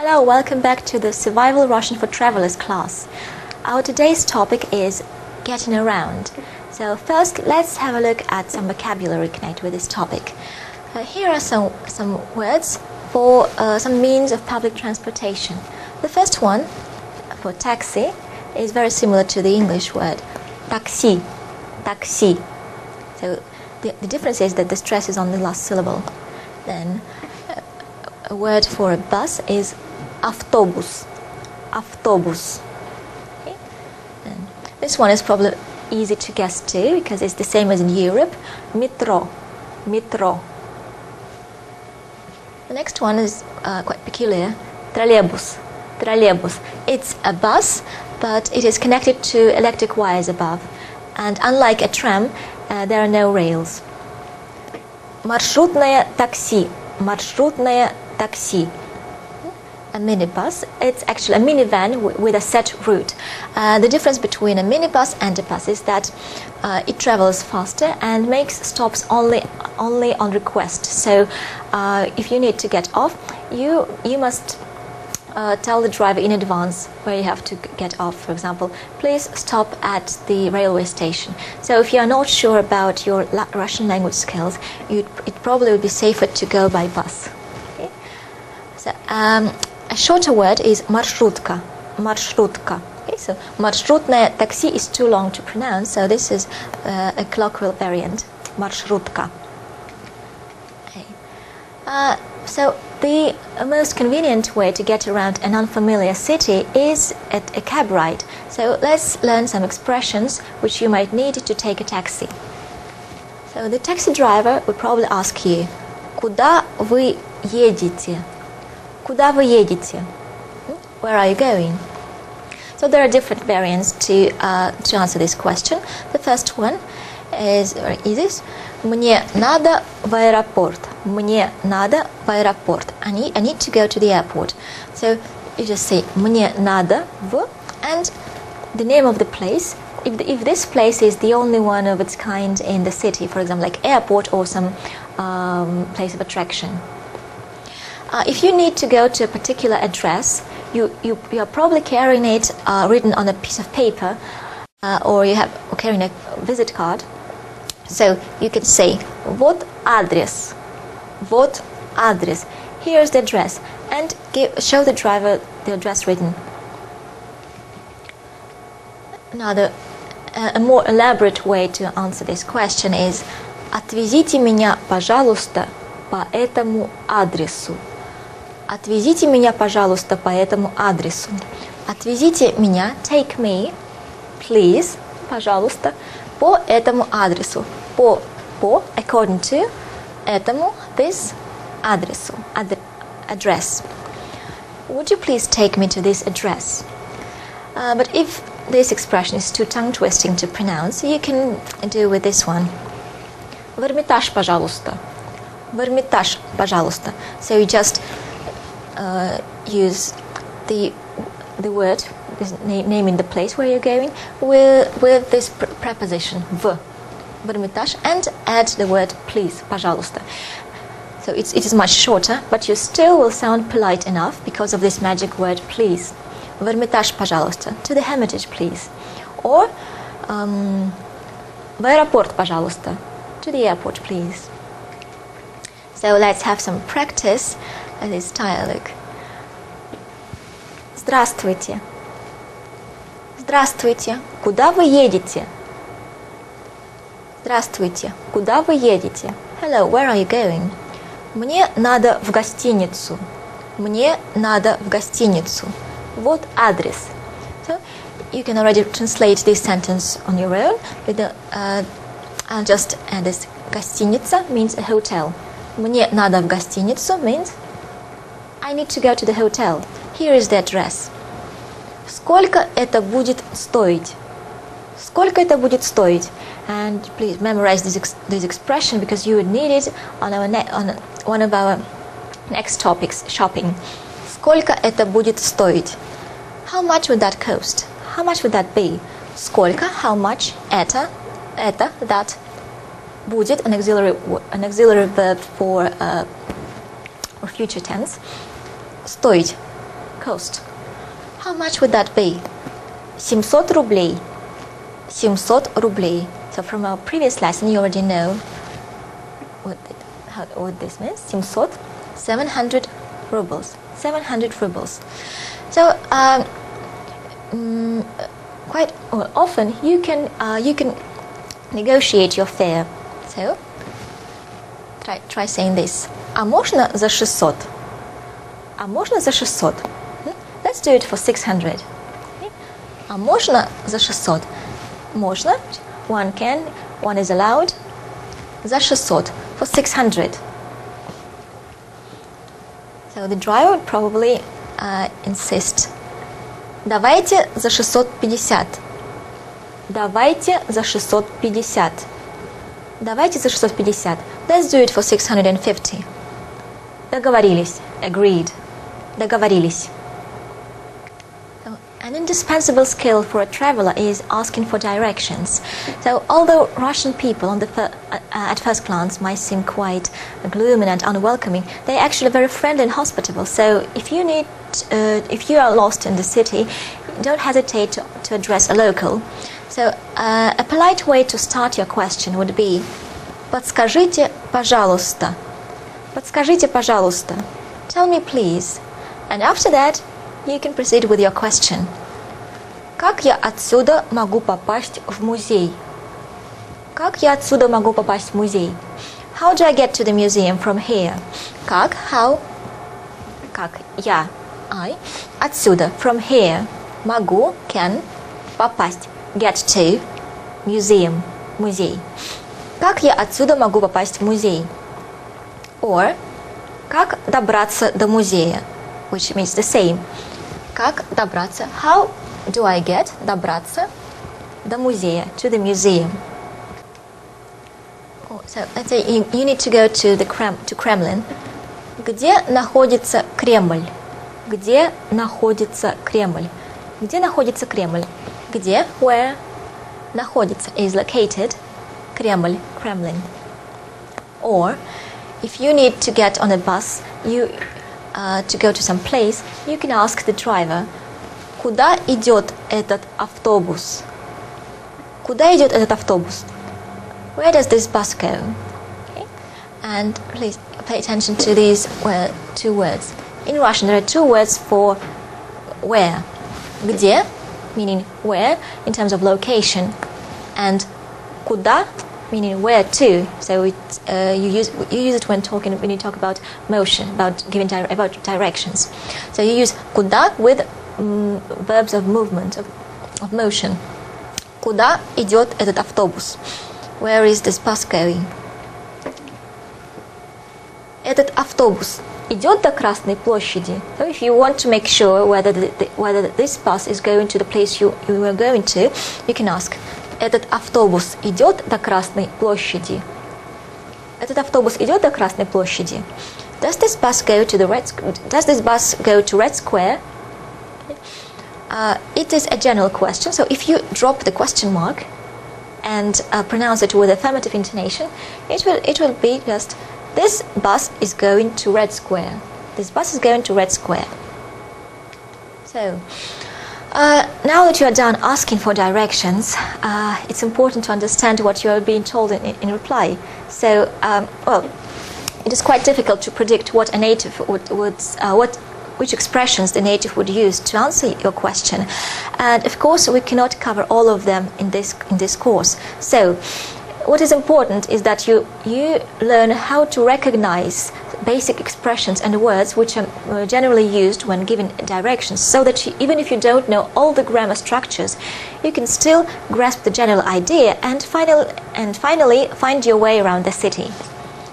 Hello, welcome back to the Survival Russian for Travelers class. Our today's topic is getting around. So first, let's have a look at some vocabulary connected with this topic. Here are some words for some means of public transportation. The first one, for taxi, is very similar to the English word taxi, taxi. So the difference is that the stress is on the last syllable. Then a word for a bus is автобус, автобус. Okay. And this one is probably easy to guess too, because it's the same as in Europe, метро, метро. The next one is quite peculiar, троллейбус, троллейбус. It's a bus, but it is connected to electric wires above, and unlike a tram, there are no rails. Маршрутное такси, маршрутное такси. A minibus, it's actually a minivan with a set route. The difference between a minibus and a bus is that it travels faster and makes stops only on request. So if you need to get off, you must tell the driver in advance where you have to get off. For example, please stop at the railway station. So if you are not sure about your Russian language skills, it probably would be safer to go by bus. Okay? So, a shorter word is маршрутка, маршрутка. Okay, so маршрутное такси is too long to pronounce, so this is a colloquial variant, маршрутка. Okay. So the most convenient way to get around an unfamiliar city is a cab ride. So let's learn some expressions which you might need to take a taxi. So the taxi driver would probably ask you, куда вы едете? Куда вы едете? Where are you going? So there are different variants to answer this question. The first one is very easy. Мне надо в аэропорт. Мне надо в аэропорт. I need to go to the airport. So you just say мне надо в and the name of the place. If this place is the only one of its kind in the city, for example, like airport or some place of attraction. If you need to go to a particular address, you are probably carrying it written on a piece of paper, or you have carrying a visit card. So you can say, "Вот адрес, вот адрес." Here's the address, and show the driver the address written. Another, a more elaborate way to answer this question is, "Отвезите меня, пожалуйста, по этому адресу." Отвезите меня, пожалуйста, по этому адресу. Отвезите меня, take me, please, пожалуйста, по этому адресу. По, according to, этому, this, адресу, address. Would you please take me to this address? But if this expression is too tongue-twisting to pronounce, you can do with this one. В Эрмитаж, пожалуйста. В Эрмитаж, пожалуйста. So you just use the word, naming the place where you're going, with this preposition в, в Эрмитаж, and add the word please, пожалуйста. So it is much shorter, but you still will sound polite enough because of this magic word please. В Эрмитаж, пожалуйста. To the Hermitage, please. Or в аэропорт, пожалуйста. To the airport, please. So let's have some practice. This dialogue. Здравствуйте. Здравствуйте. Куда вы едете? Здравствуйте. Куда вы едете? Hello, where are you going? Мне надо в гостиницу. Мне надо в гостиницу. Вот адрес. So you can already translate this sentence on your own. I'll just add this. Гостиница means a hotel. Мне надо в гостиницу means I need to go to the hotel. Here is the address. Сколько это будет стоить? Сколько это будет стоить? And please memorize this expression because you would need it on one of our next topics, shopping. Сколько это будет стоить? How much would that cost? How much would that be? Сколько, how much, это, that, будет, an auxiliary verb for future tense. Стоить. cost? How much would that be? 700 рублей. 700 рублей. So from our previous lesson, you already know what this means. 700, 700 rubles. 700 rubles. So quite often you can negotiate your fare. So try saying this. А можно за 600? А можно за 600? Let's do it for 600. А можно за 600? Можно. One can. One is allowed. За 600. For 600. So the driver would probably insist. Давайте за 650. Давайте за 650. Давайте за 650. Let's do it for 650. Договорились. Agreed. Договорились. An indispensable skill for a traveler is asking for directions. So although Russian people at first glance might seem quite gloomy and unwelcoming, they're actually very friendly and hospitable. So if you are lost in the city, don't hesitate to address a local. So a polite way to start your question would be «Подскажите, пожалуйста». «Подскажите, пожалуйста». «Tell me, please». And after that, you can proceed with your question. Как я отсюда могу попасть в музей? Как я отсюда могу попасть в музей? How do I get to the museum from here? Как, how? Как я, I, отсюда, from here, могу, can, попасть, get to, museum, музей. Как я отсюда могу попасть в музей? Or, как добраться до музея? Which means the same. Как добраться? How do I get, добраться, до музея, to the museum? Oh, so let's say you need to go to the Kremlin. Где находится Кремль? Где находится Кремль? Где находится Кремль? Где, where, находится, is located, Кремль, Kremlin. Or, if you need to get on a bus, to go to some place, you can ask the driver. Куда идет этот автобус? Куда идет этот автобус? Where does this bus go? Okay. And please pay attention to these two words. In Russian, there are two words for where. Где, meaning where in terms of location, and куда, meaning where to. So you use it when you talk about motion, about directions. So you use куда with verbs of movement, of motion. Куда идет этот автобус? Where is this bus going? Этот автобус идет до Красной площади? So if you want to make sure whether this bus is going to the place you were going to, you can ask. Этот автобус идет до Красной площади? Этот автобус идет до Красной площади? Does this bus go to Red Square? It is a general question, so if you drop the question mark and pronounce it with affirmative intonation, it will be just this bus is going to Red Square. This bus is going to Red Square. So. Now that you are done asking for directions, it's important to understand what you are being told in reply. So, it is quite difficult to predict what a native which expressions the native would use to answer your question, and of course we cannot cover all of them in this course. So, what is important is that you learn how to recognize basic expressions and words which are generally used when given directions, so that even if you don't know all the grammar structures, you can still grasp the general idea and finally find your way around the city.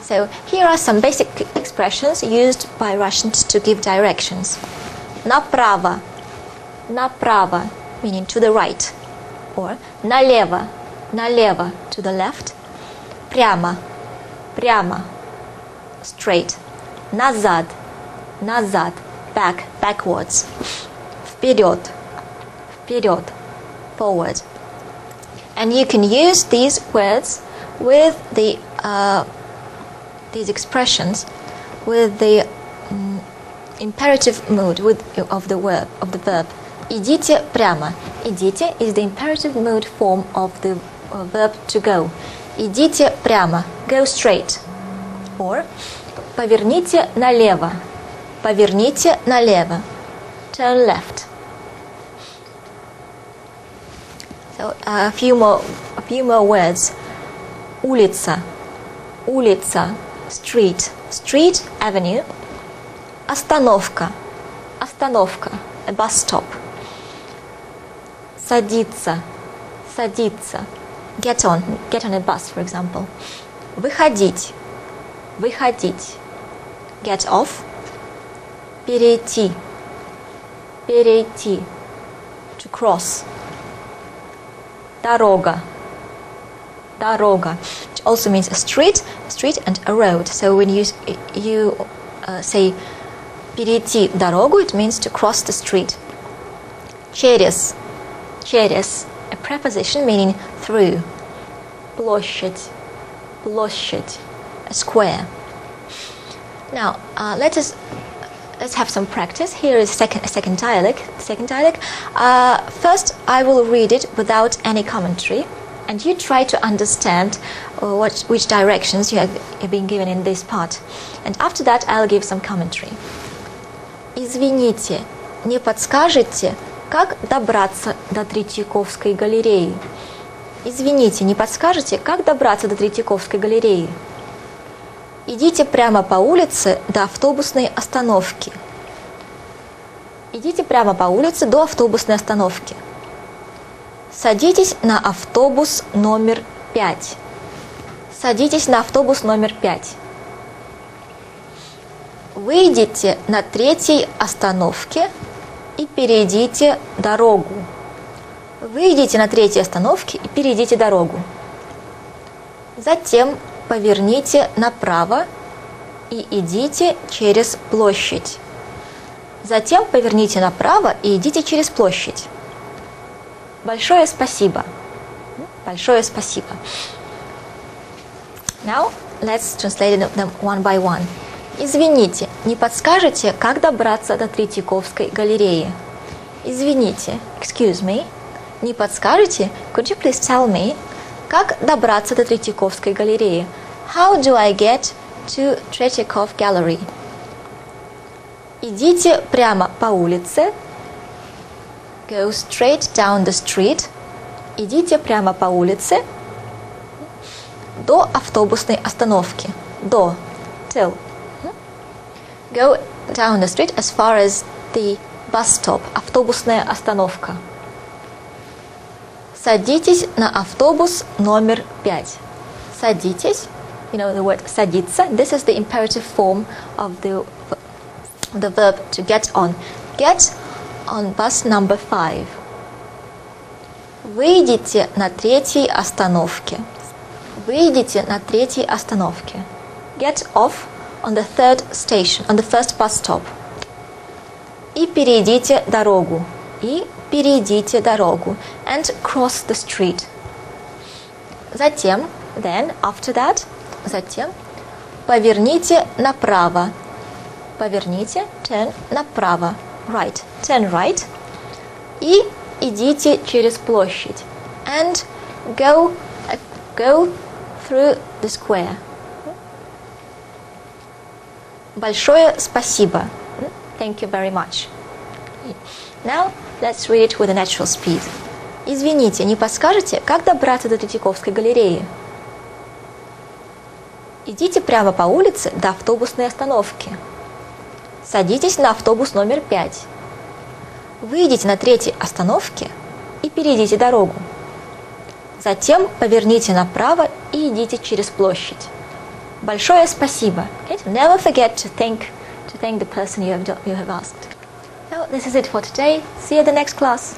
So here are some basic expressions used by Russians to give directions. Направо, направо, meaning to the right, or налево, налево, to the left, прямо, прямо, straight, назад, назад, back, backwards, вперед, вперед, forward. And you can use these words with these expressions with the imperative mood of the verb. Идите прямо. Идите is the imperative mood form of the verb to go. Идите прямо. Go straight. Or поверните налево. Поверните налево. Turn left. So a few more words. Улица. Улица. Street. Street, avenue. Остановка. Остановка. A bus stop. Садиться. Садиться. Get on. Get on a bus, for example. Выходить. Выходить. Get off. Перейти. Перейти. To cross. Дорога. Дорога. Which also means a street and a road. So when you say перейти дорогу, it means to cross the street. Через. Через. A preposition meaning through. Площадь. Площадь. A square. Now, let's have some practice. Here is second dialogue. Second dialogue. First, I will read it without any commentary, and you try to understand which directions you have been given in this part. And after that, I'll give some commentary. Извините, не подскажете, как добраться до Третьяковской галереи? Извините, не подскажете, как добраться до Третьяковской галереи? Идите прямо по улице до автобусной остановки. Идите прямо по улице до автобусной остановки. Садитесь на автобус номер 5. Садитесь на автобус номер 5. Выйдите на третьей остановке и перейдите дорогу. Выйдите на третьей остановке и перейдите дорогу. Затем поверните направо и идите через площадь. Затем поверните направо и идите через площадь. Большое спасибо. Большое спасибо. Now let's translate them one by one. Извините, не подскажете, как добраться до Третьяковской галереи? Извините, excuse me. Не подскажете, could you please tell me, как добраться до Третьяковской галереи? How do I get to Tretyakov Gallery? Идите прямо по улице. Go straight down the street. Идите прямо по улице. До автобусной остановки. До. Till. Go down the street as far as the bus stop. Автобусная остановка. Садитесь на автобус номер 5. Садитесь. You know the word садиться. This is the imperative form of the verb to get on. Get on bus number 5. Выйдите на третьей остановке. Выйдите на третьей остановке. Get off on the third station, on the first bus stop. И перейдите дорогу. И перейдите дорогу. And cross the street. Затем, then, after that, затем, поверните направо. Поверните, turn направо. Right, turn right. И идите через площадь. And go through the square. Большое спасибо. Thank you very much. Now let's read it with a natural speed. Извините, не подскажете, как добраться до Третьяковской галереи? Идите прямо по улице до автобусной остановки. Садитесь на автобус номер 5. Выйдите на третьей остановке и перейдите дорогу. Затем поверните направо и идите через площадь. Большое спасибо. Okay? So never forget to thank the person you have asked. So this is it for today. See you in the next class.